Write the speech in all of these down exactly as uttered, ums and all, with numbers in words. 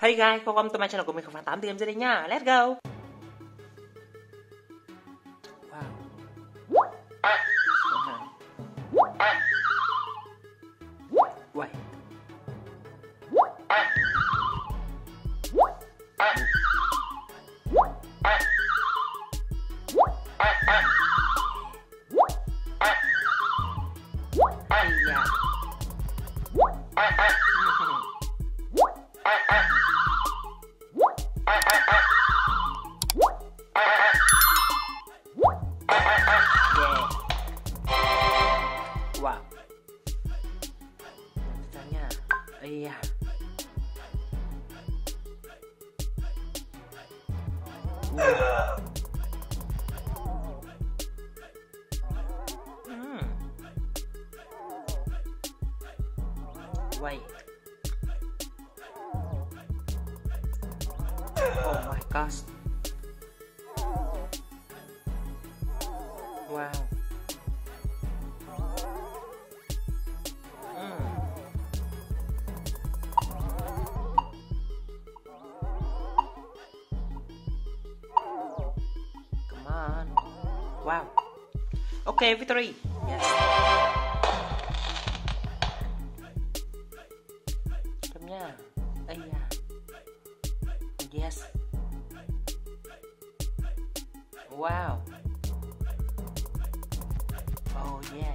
Hey guys, welcome to my channel của mình không tám Games đây nha. Let's go. Wow. Wait. Iya. Wow. Hmm. Wait. Oh my gosh. Wow. Wow. Okay, victory. Yes. Come here. Aya. Yes. Wow. Oh yeah.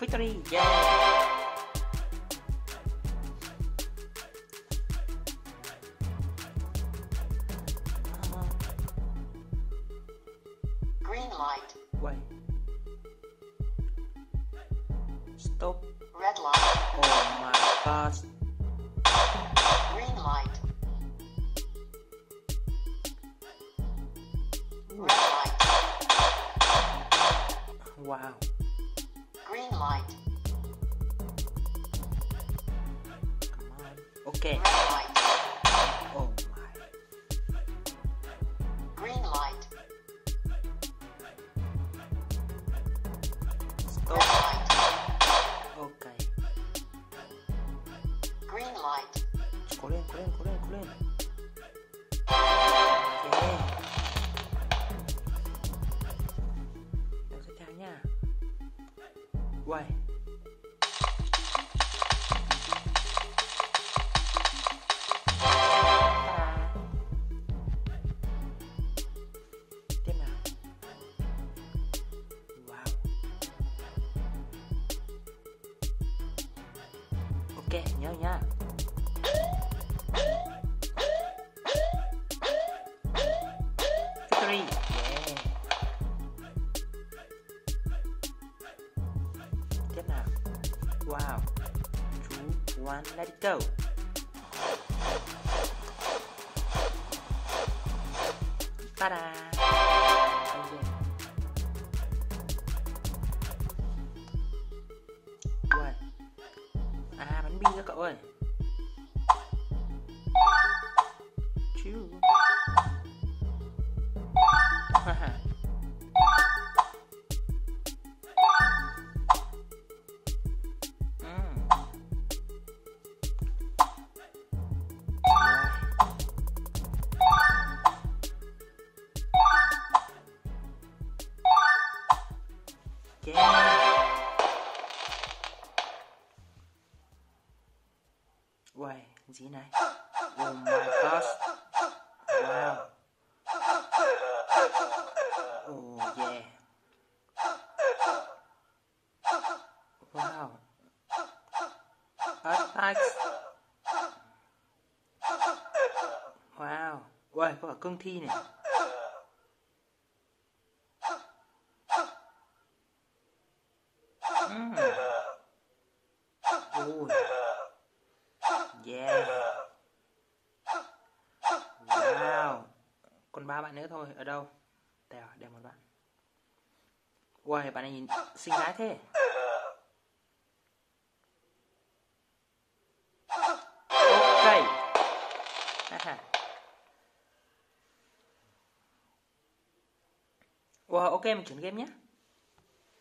Victory. Yeah. Wait. Stop. Red light. Oh my gosh. Green light. Red light. Wow. Green light. Come on. Okay. Red light. Oh my. Green light. Red light. Okay. Green light. Green, green, green, green. Okay. Đừng có chào nha. Why? Ok, nhớ nha. Three. Yeah. Tiếp nào. Wow. Two, one, let it go. Ta-da. À, bánh bi nữa cậu ơi. Chú. Uầy, gì này? Oh my gosh. Wow. Oh yeah. Wow. Attacks. Wow. Uầy, có cả cương thi này. Mm. Oh. Yeah. Wow. Còn ba bạn nữa thôi. Ở đâu? Đây rồi, đây một bạn. Wow, bạn này nhìn xinh gái thế. Ok. Wow, ok, mình chuyển game nhé.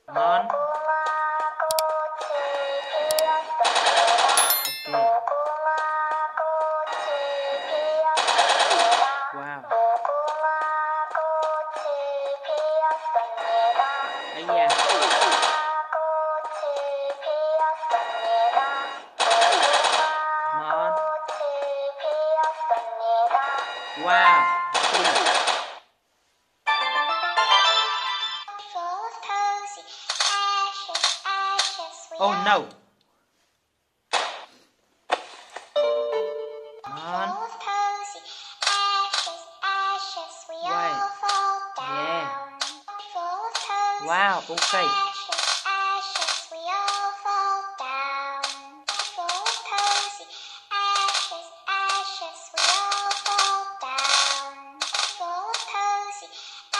Ngon. Ok. Wow. Oh no. Come on. Full of posy, ashes, ashes, we Wait. all fall down. Yeah. Full of posy, wow, okay. ashes, ashes, we all fall down. Full of posy, ashes, ashes, we all fall down. Full of posy,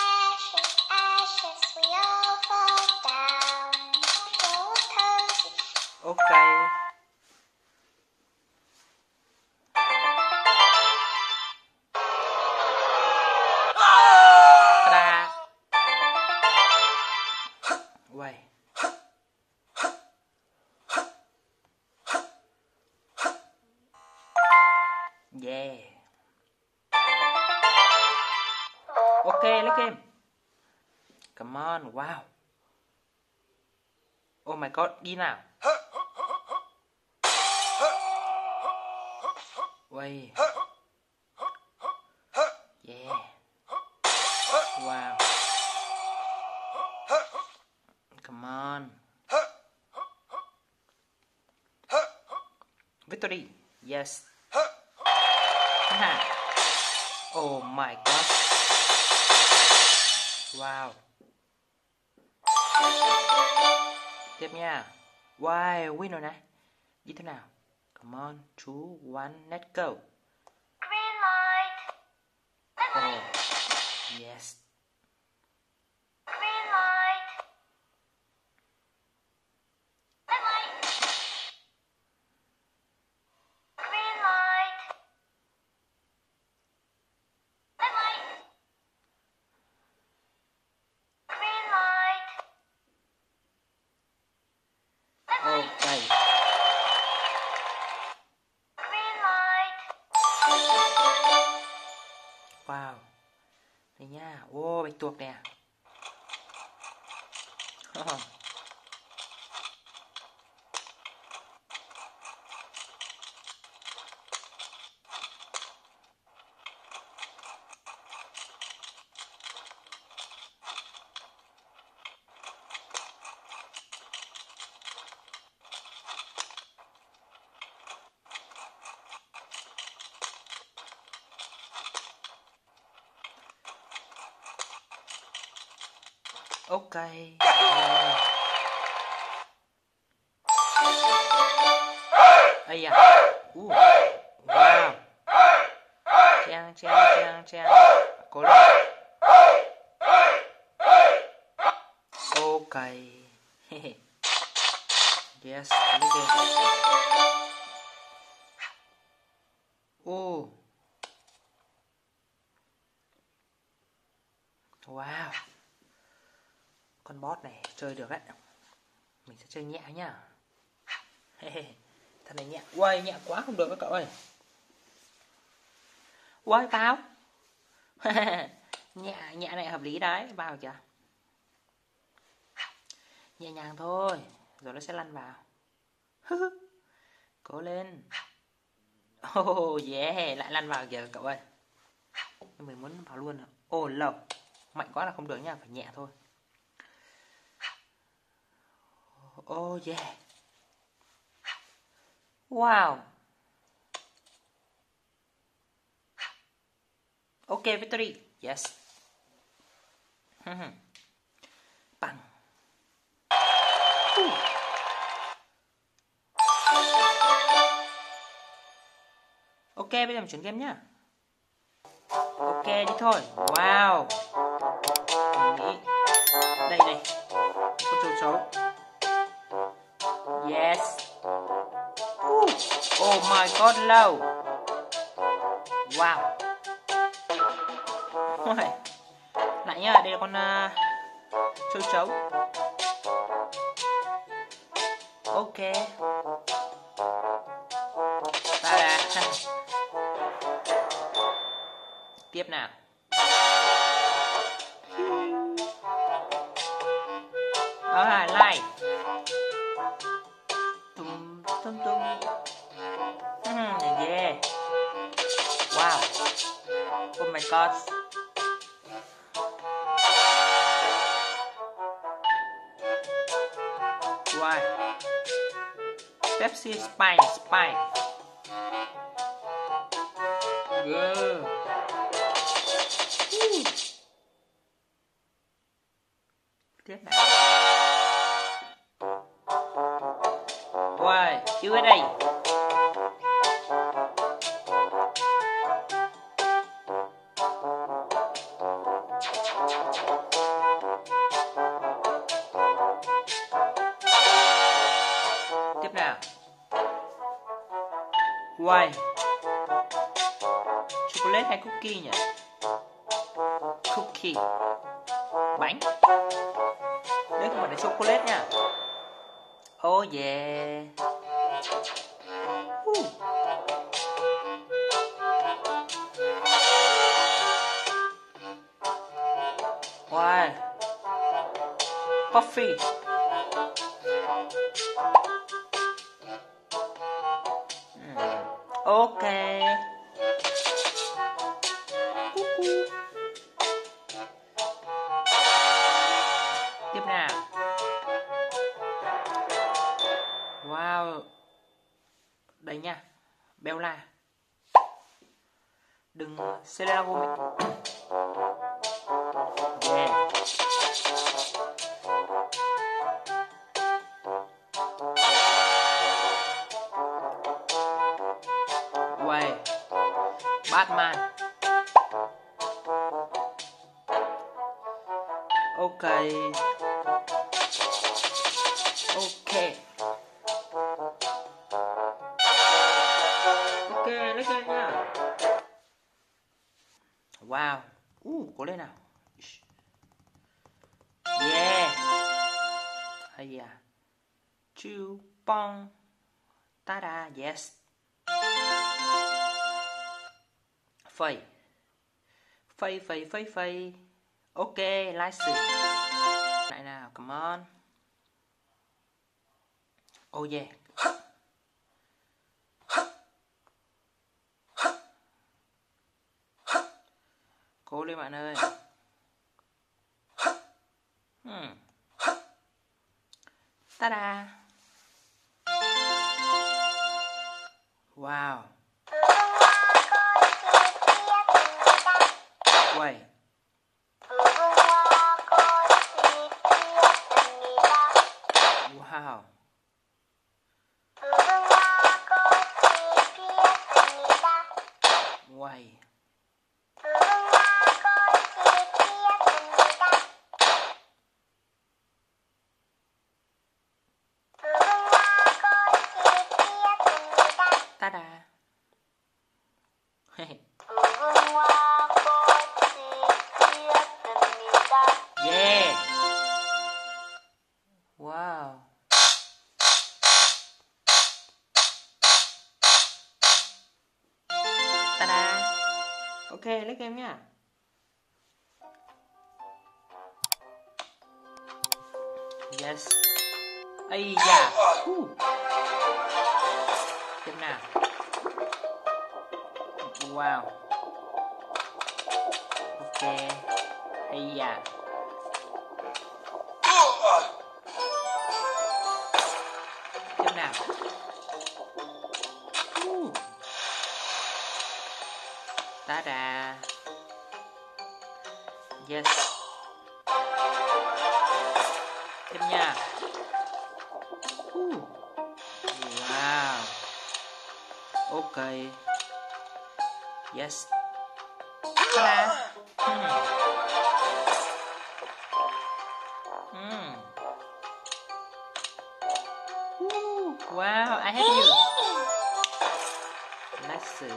ashes, ashes, we all fall down. Full of posy. Okay. Why? Yeah. Okay, look at him. Come on, wow. Oh my god, đi nào. Why? Yeah. Wow. Come on. Victory. Yes. Oh my god. Wow. Tiếp nha. Wow, win rồi này. Đi thế nào? Come on, two, one, let's go. Green light. Oh. Yes. Okay. Green light. Wow. Đây nha. Ô, bạch tuộc nè. Okay. Uh. Ây da. Uh. Wow. Chang, chang, chang, chang. Cố lên. Okay. Yes. Okay. Oh. Wow. Con boss này chơi được đấy. Mình sẽ chơi nhẹ nhá. Thằng này nhẹ. Uầy, nhẹ quá không được các cậu ơi. Uầy, vào. Nhẹ, nhẹ này hợp lý đấy. Vào chưa? Nhẹ nhàng thôi. Rồi nó sẽ lăn vào. Cố lên. Oh yeah, lại lăn vào kìa các cậu ơi. Mình muốn vào luôn. Ồ, lầu. Mạnh quá là không được nha, phải nhẹ thôi. Oh yeah. Wow. Okay, victory. Yes. Bang. Ooh. Ok, bây giờ mình chuyển game nhá. Ok, đi thôi. Wow. Đấy. Đây đây. Con châu chấu. Yes. Ooh. Oh my god, low. Wow. Ôi. Lại nhá, đây là con uh, châu chấu. Ok. Ta-da. Tiếp nào. Đó là like. Tum, tum. Mm, yeah. Wow. Oh my god. Why? Pepsi spine, spine. Good. Good night. Why? You and I. Now, why? Chocolate hay cookie nhỉ? Cookie, bánh. Đây không phải là chocolate nha. Oh yeah. Uh. Why? Coffee. Okay. Cuckoo. Tiếp nào. Wow. Đây nha. Bella. Đừng Selena Gomez. Yeah. Batman. Okay. Okay. Okay, lấy lên nha. Wow. Uh, cố lên nào. Yeah. Hay à. Chu pong. Tada, yes. Phẩy phẩy phẩy phẩy phẩy. Ok, license. Lại nào, come on. Oh yeah. Cố lên bạn ơi. Hmm. Ta-da. Wow. Why? Wow. Why? Ta-da. Hey. Ok, lấy game nha. Yes. Ây da. Uh. Tiếp nào. Wow. Ok. Ây da. Tiếp nào. Uh. Ta-da. Yes. Tiếp nha. Uh. Wow. Ok. Yes. Ta-da. Hmm. Hmm. Woo. Wow, I have you. Let's see.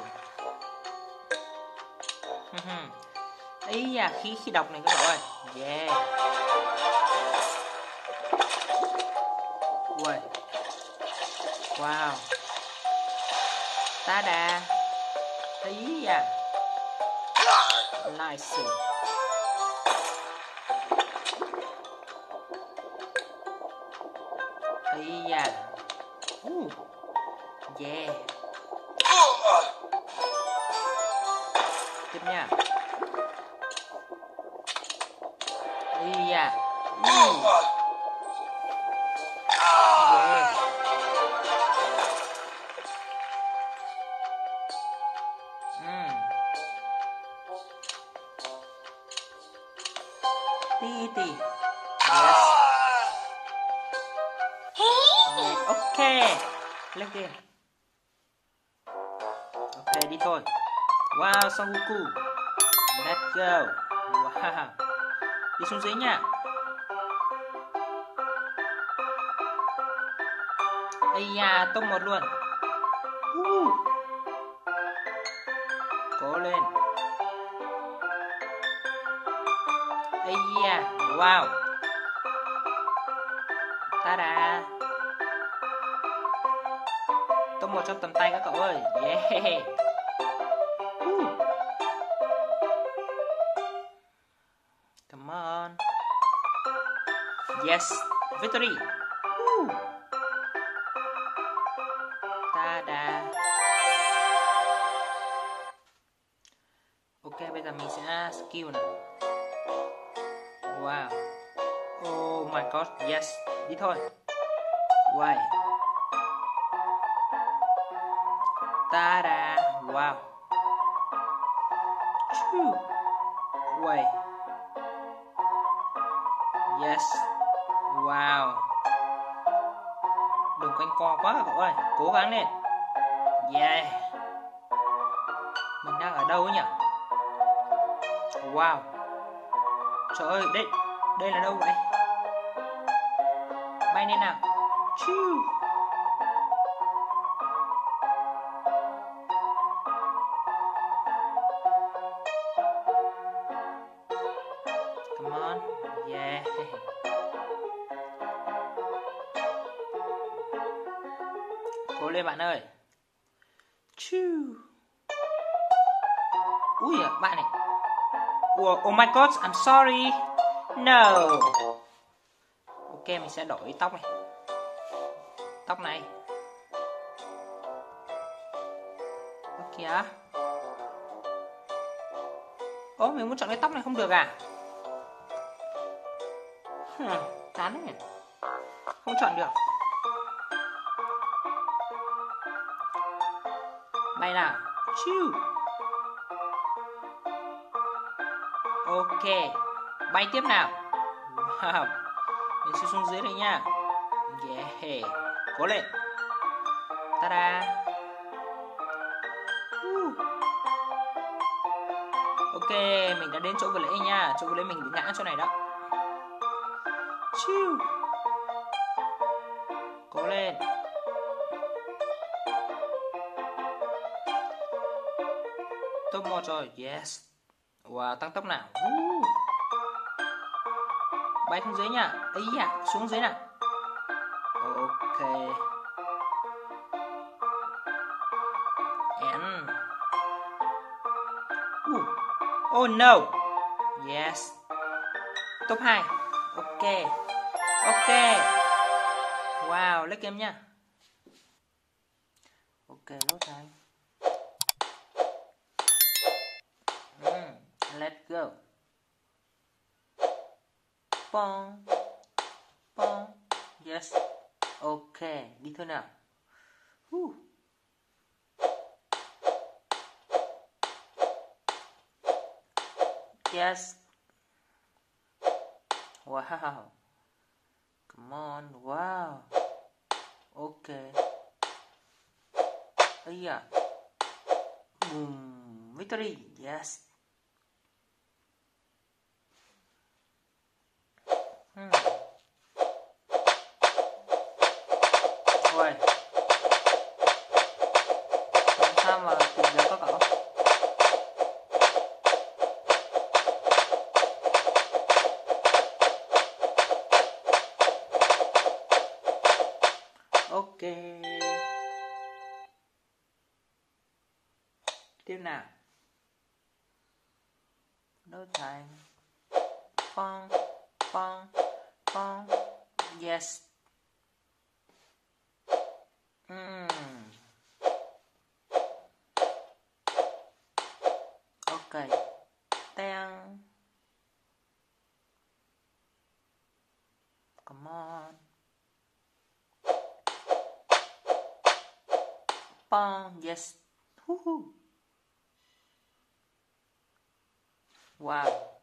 Ý da, khí khi đọc này các bạn ơi. Yeah. Wow. Wow. Ta-da. Ý da. Nice. Ý da. Ooh. Yeah. Tiếp Yeah. Yeah. Mm. Okay. Okay đi thôi. Wow, Son Goku. Let's go. Wow. Đi xuống dưới nha. Ây da, tông một luôn. Uh. Cố lên. Ây da, wow. Ta-da. Tông một trong tầm tay các cậu ơi. Yeah. Woo. Come on. Yes, victory. Woo. Ta-da. Ok, bây giờ mình sẽ skill nào. Wow. Oh my god, yes. Đi thôi. Why? Ta-da! Wow! Choo! Wait! Yes! Wow! Đừng quanh co quá các cậu ơi! Cố gắng lên! Yeah! Mình đang ở đâu ấy nhỉ? Wow! Trời ơi! Đây! Đây là đâu vậy? Bay lên nào! Choo! Cố lên bạn ơi. Chuu. Ui bạn này. Oh, oh my god, I'm sorry. No. Ok, mình sẽ đổi tóc này. Tóc này. Ok. Ố, mình muốn chọn cái tóc này không được à? Hmm, chán đấy nhỉ. Không chọn được. Bay nào. Chiu. Ok. Bay tiếp nào. Wow. Mình sẽ xuống dưới đây nha. Yeah. Cố lên. Ta-da. Uh. Ok. Mình đã đến chỗ vừa nãy nha. Chỗ vừa nãy mình bị ngã chỗ này đó. Chiu. Cố lên. Top một rồi, yes. Wow, tăng tốc nào. Woo. Bay xuống dưới nha. Ấy à, xuống dưới nào. Ok. And. Uh. Oh no. Yes. Top hai. Ok. Ok. Wow, lấy game nha. Ok, nốt này. Let's go. Pong. Pong. Yes. Ok. Đi thôi nào. Woo. Yes. Wow. Come on. Wow. Ok. Ây da. Boom. Victory. Yes. Hmm. Ôi. Làm sao mà tìm được các cậu? Ok. Tiếp nào. Đốt thành. Phong. Phong. Oh, yes. Mm. Ok. Good. Down. Come on. Bong. Yes. Woohoo. Wow.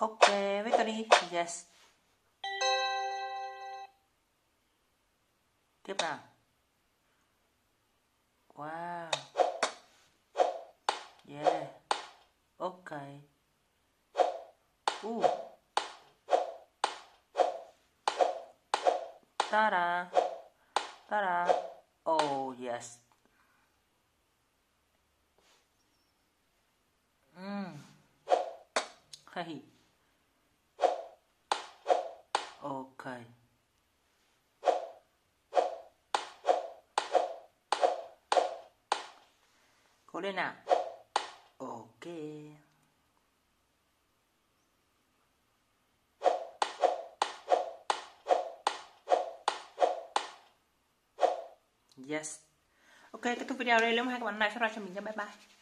Okay, victory. Yes. Tiếp nào. Wow. Yeah. Okay. Ooh. Ta-da. Ta-da. Oh, yes. Mm. Hey. Okay. Cố lên nào. Okay. Yes. Ok, kết thúc video đây. Nếu mà hai các bạn này subscribe cho mình nha. Bye bye.